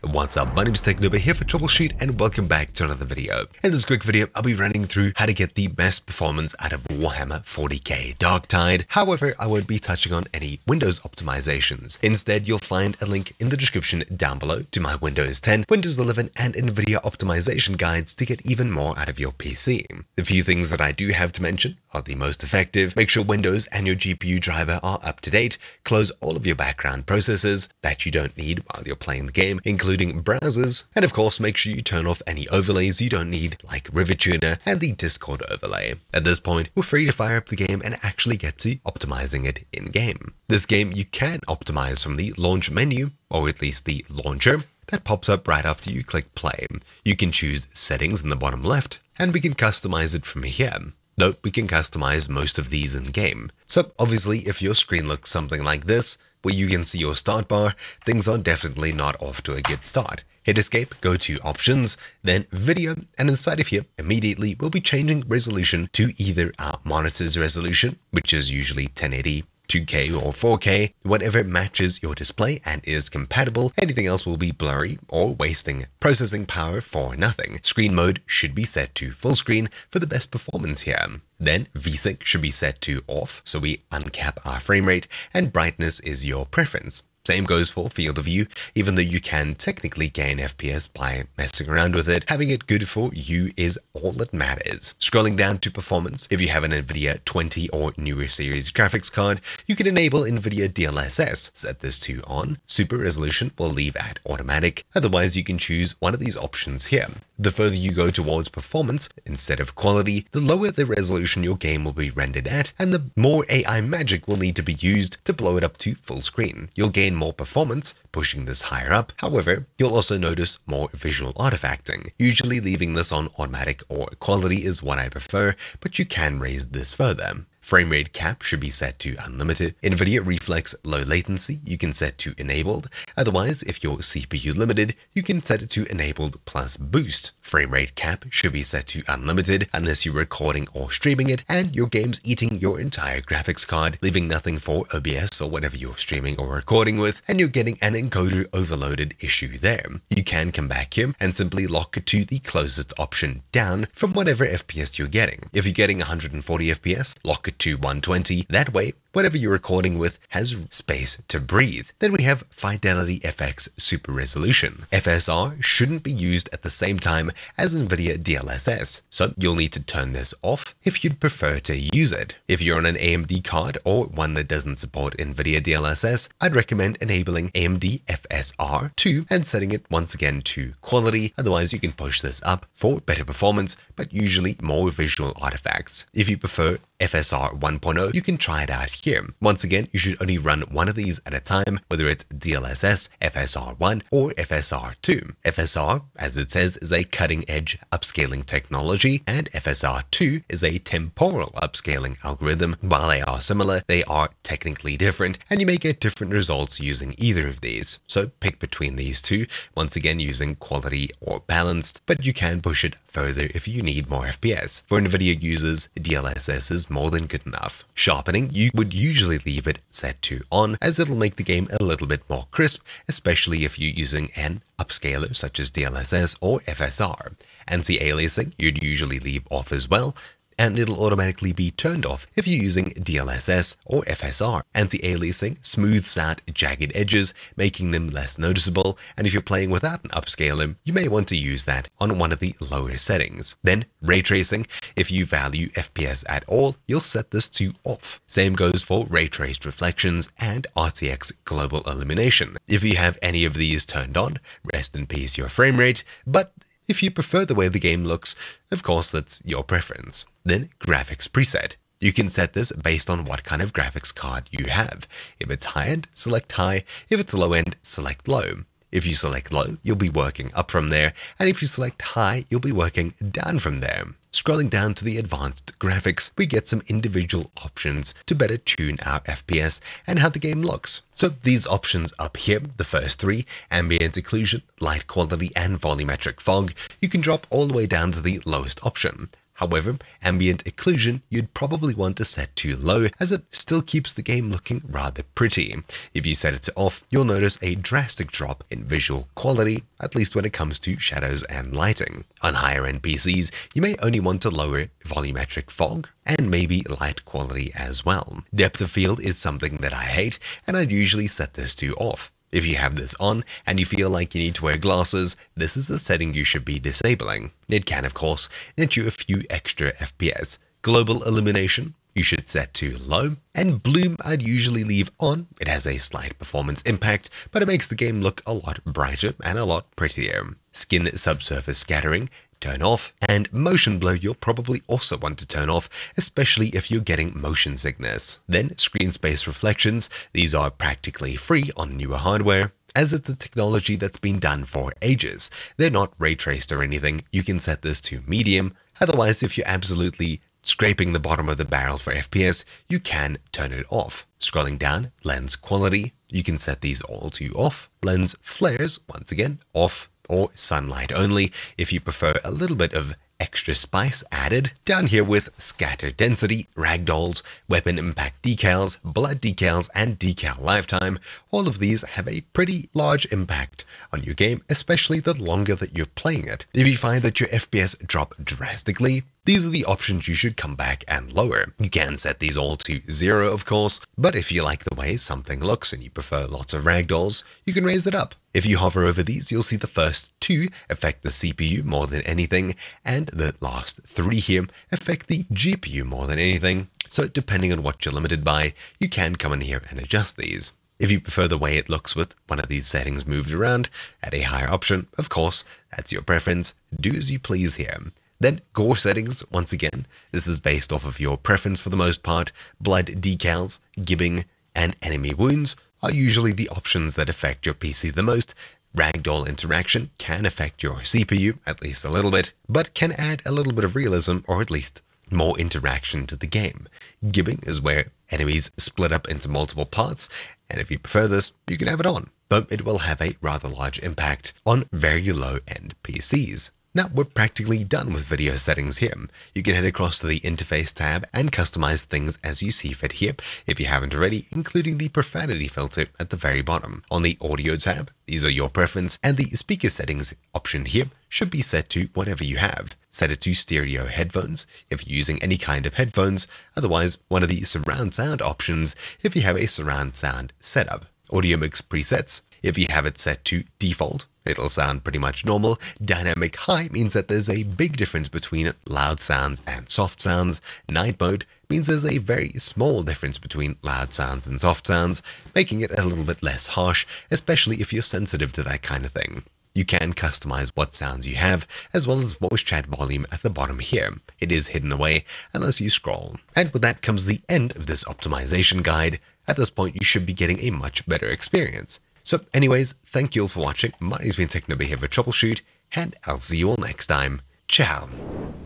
What's up, my name is TechNoba here for Troubleshoot and welcome back to another video. In this quick video, I'll be running through how to get the best performance out of Warhammer 40k Darktide. However, I won't be touching on any Windows optimizations. Instead, you'll find a link in the description down below to my Windows 10, Windows 11 and NVIDIA optimization guides to get even more out of your PC. The few things that I do have to mention are the most effective. Make sure Windows and your GPU driver are up to date. Close all of your background processes that you don't need while you're playing the game, including browsers, and of course make sure you turn off any overlays you don't need like RiverTuner and the Discord overlay. At this point, we're free to fire up the game and actually get to optimizing it in game. This game you can optimize from the launch menu, or at least the launcher, that pops up right after you click play. You can choose settings in the bottom left, and we can customize it from here. Note, we can customize most of these in game. So obviously if your screen looks something like this, where you can see your start bar, things are definitely not off to a good start. Hit escape, go to options, then video, and inside of here, immediately we'll be changing resolution to either our monitor's resolution, which is usually 1080, 2K or 4K, whatever matches your display and is compatible. Anything else will be blurry or wasting processing power for nothing. Screen mode should be set to full screen for the best performance here. Then VSync should be set to off, so we uncap our frame rate, and brightness is your preference. Same goes for field of view, even though you can technically gain FPS by messing around with it, having it good for you is all that matters. Scrolling down to performance, if you have an NVIDIA 20 or newer series graphics card, you can enable NVIDIA DLSS, set this to on, super resolution will leave at automatic, otherwise you can choose one of these options here. The further you go towards performance instead of quality, the lower the resolution your game will be rendered at, and the more AI magic will need to be used to blow it up to full screen. You'll gain more performance pushing this higher up, however, you'll also notice more visual artifacting. Usually leaving this on automatic or quality is what I prefer, but you can raise this further. Frame rate cap should be set to unlimited. NVIDIA reflex low latency you can set to enabled, otherwise if you're CPU limited, you can set it to enabled plus boost. Frame rate cap should be set to unlimited unless you're recording or streaming it and your game's eating your entire graphics card, leaving nothing for OBS or whatever you're streaming or recording with, and you're getting an encoder overloaded issue there. You can come back here and simply lock it to the closest option down from whatever FPS you're getting. If you're getting 140 FPS, lock it to 120. That way, whatever you're recording with has space to breathe. Then we have FidelityFX Super Resolution. FSR shouldn't be used at the same time as NVIDIA DLSS, so you'll need to turn this off if you'd prefer to use it. If you're on an AMD card or one that doesn't support NVIDIA DLSS, I'd recommend enabling AMD FSR 2 and setting it once again to quality, otherwise you can push this up for better performance, but usually more visual artifacts. If you prefer FSR 1.0, you can try it out here. Once again, you should only run one of these at a time, whether it's DLSS, FSR 1, or FSR 2. FSR, as it says, is a cutting-edge upscaling technology, and FSR 2 is a temporal upscaling algorithm. While they are similar, they are technically different, and you may get different results using either of these. So pick between these two, once again using quality or balanced, but you can push it further if you need more FPS. For NVIDIA users, DLSS is more than good enough. Sharpening, you would usually leave it set to on, as it'll make the game a little bit more crisp, especially if you're using an upscaler such as DLSS or FSR. Anti-aliasing, you'd usually leave off as well, and it'll automatically be turned off if you're using DLSS or FSR. Anti-aliasing smooths out jagged edges, making them less noticeable, and if you're playing without an upscaler, you may want to use that on one of the lower settings. Then Ray Tracing, if you value FPS at all, you'll set this to off. Same goes for Ray Traced Reflections and RTX Global Illumination. If you have any of these turned on, rest in peace your frame rate, but if you prefer the way the game looks, of course that's your preference. Then graphics preset. You can set this based on what kind of graphics card you have. If it's high-end, select high. If it's low-end, select low. If you select low, you'll be working up from there, and if you select high, you'll be working down from there. Scrolling down to the advanced graphics, we get some individual options to better tune our FPS and how the game looks. So these options up here, the first three, ambient occlusion, light quality, and volumetric fog, you can drop all the way down to the lowest option. However, ambient occlusion you'd probably want to set to low, as it still keeps the game looking rather pretty. If you set it to off, you'll notice a drastic drop in visual quality, at least when it comes to shadows and lighting. On higher end PCs, you may only want to lower volumetric fog and maybe light quality as well. Depth of field is something that I hate, and I'd usually set this to off. If you have this on and you feel like you need to wear glasses, this is the setting you should be disabling. It can, of course, net you a few extra FPS. Global illumination, you should set to low. And bloom, I'd usually leave on. It has a slight performance impact, but it makes the game look a lot brighter and a lot prettier. Skin subsurface scattering, turn off, and motion blur you'll probably also want to turn off, especially if you're getting motion sickness. Then screen space reflections, these are practically free on newer hardware, as it's a technology that's been done for ages. They're not ray traced or anything, you can set this to medium, otherwise if you're absolutely scraping the bottom of the barrel for FPS, you can turn it off. Scrolling down, lens quality, you can set these all to off. Lens flares, once again, off. Or sunlight only if you prefer a little bit of extra spice added. Down here with scatter density, ragdolls, weapon impact decals, blood decals, and decal lifetime, all of these have a pretty large impact on your game, especially the longer that you're playing it. If you find that your FPS drop drastically, these are the options you should come back and lower. You can set these all to 0, of course, but if you like the way something looks and you prefer lots of ragdolls, you can raise it up. If you hover over these, you'll see the first two affect the CPU more than anything, and the last three here affect the GPU more than anything. So depending on what you're limited by, you can come in here and adjust these. If you prefer the way it looks with one of these settings moved around at a higher option, of course, that's your preference. Do as you please here. Then gore settings, once again, this is based off of your preference for the most part. Blood decals, gibbing, and enemy wounds are usually the options that affect your PC the most. Ragdoll interaction can affect your CPU, at least a little bit, but can add a little bit of realism or at least more interaction to the game. Gibbing is where enemies split up into multiple parts, and if you prefer this, you can have it on, though it will have a rather large impact on very low-end PCs. Now we're practically done with video settings here. You can head across to the interface tab and customize things as you see fit here if you haven't already, including the profanity filter at the very bottom. On the audio tab, these are your preference, and the speaker settings option here should be set to whatever you have. Set it to stereo headphones if you're using any kind of headphones, otherwise one of the surround sound options if you have a surround sound setup. Audio mix presets, if you have it set to default, it'll sound pretty much normal. Dynamic high means that there's a big difference between loud sounds and soft sounds. Night mode means there's a very small difference between loud sounds and soft sounds, making it a little bit less harsh, especially if you're sensitive to that kind of thing. You can customize what sounds you have, as well as voice chat volume at the bottom here. It is hidden away unless you scroll. And with that comes the end of this optimization guide. At this point, you should be getting a much better experience. So anyways, thank you all for watching. My name's been TechnoB here for Troubleshoot, and I'll see you all next time. Ciao.